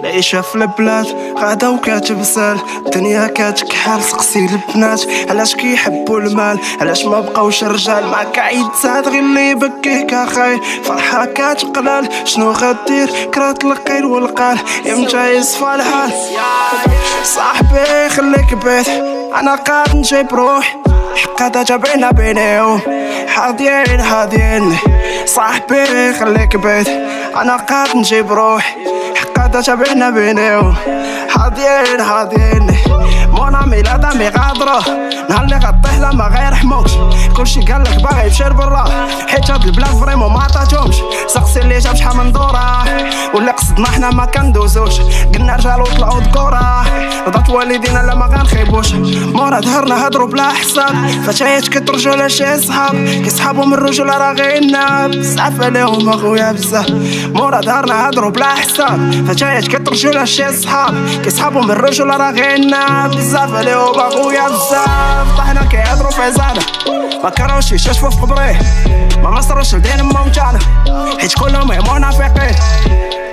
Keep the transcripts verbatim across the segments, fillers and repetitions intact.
العيشة في البلاد غادا وكاتب سال الدنيا كتكحل سقسي البنات علاش كيحبوا المال علاش ما بقاوش الرجال معاك عيد زاد غير اللي يبكيك اخاي فرحة كتقلال شنو غدير كرات القيل والقال امتى يصفى الحال صاحبي خليك بيت انا قاد نجيب روحي حقا تابعنا بينيهم حاضيين حاضيين صاحبي خليك بيت انا قاد نجيب روحي حقا تابعنا بينيو حاضيين حاضيين مون عمي لا دامي غادرة نهار اللي غطيح لما غيرحموكش كلشي قالك باغي يمشي لبرا حيت هاد البلاد فريمون ما عطاتهمش سقسي اللي جاب شحال من دورة واللي قصدنا حنا ما كندوزوش قلنا رجال وطلعو ذكورة رضات والدينا لا ما غنخيبوش مورا ظهرنا هضرو بلا حساب فتايات كترجعو لشي صحاب كيصحابهم الرجولة راه غينا بزاف عليهم اخويا بزاف مورا ظهرنا هضرو بلا حساب فتايات كترجعو لشي صحاب كيصحابهم الرجولة راه غينا بزاف عليهم اخويا بزاف طحنا كيهضرو في عزانا ما كرهوش يشوفو في قبريه ما مصروش لدين امهم تاعنا حيت كلهم يمو نافقين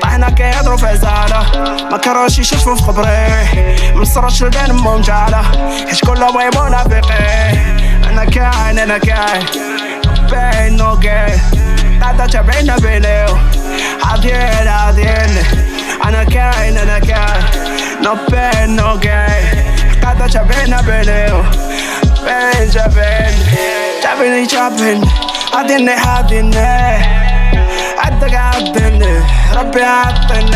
طحنا كيهضرو في عزانا ما كرهوش يشوفو في قبريه ما مصروش لدين امهم تاعنا حيت كلهم يمو نافقين انا كاين انا كاين باين نو كاين قاعدة تابعينا بينيو عاديين عاديين انا كاين انا كاين نو باين نو كاين قاعدة تابعينا بينيو بين جابين جابيني جابين عاديني عاديني عدك عاديني ربي عاديني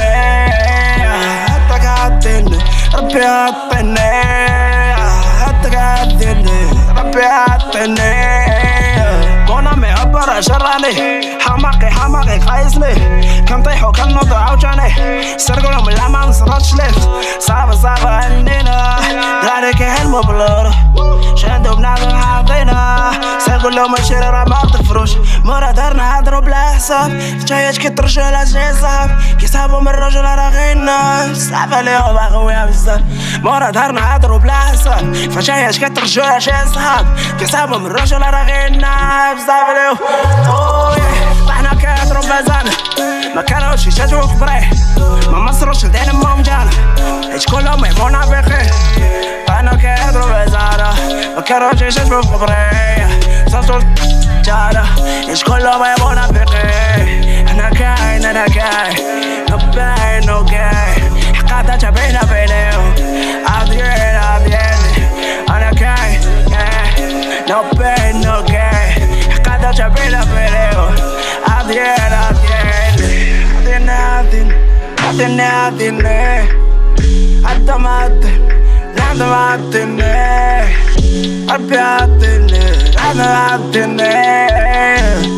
عدك عاديني ربي عاديني عدك عاديني ربي عاديني كون عمي عبر جراني حماقي حماقي قايسني كنطيحو كنوضو عاوتاني سرقولهم لا ما نصراتش ليفت صعب صعب عنينا داري كيحلمو بلور شاندو بنادم حاطينا سرقول لهم الشيري راه ما طفروش مورا دارنا هضرو بلا حساب فتايات كيترجعو لشي صحاب كيصحابهم الرجل راه غينا بزاف عليهم اخويا بزاف مورا دارنا هضرو بلا حساب فتايات كيترجعو لشي صحاب كيصحابهم الرجل راه غينا بزاف عليهم طحنا كيهضرو في عزانا ما كانوش يشجعو في قبريه ما مصروش لدين امهم جانا حيت كلهم يبغو نافقين طحنا كيهضرو في عزانا ما كانوش يشجعو في قبريه صرتو جانا حيت كلهم يبغو نافقين انا كاين انا كاين نو باين نو كاين حقا تابعينا بينيهم عاديين عاديين انا كاين نو باين نو كاين حقا تابعينا بينيهم عاديين عاديين عاديين عاديين عاديين عدم عاديين عدم عاديين ربي عاديين عدم عاديين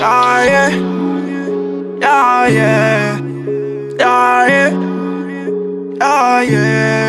يا يا يا يا يا يا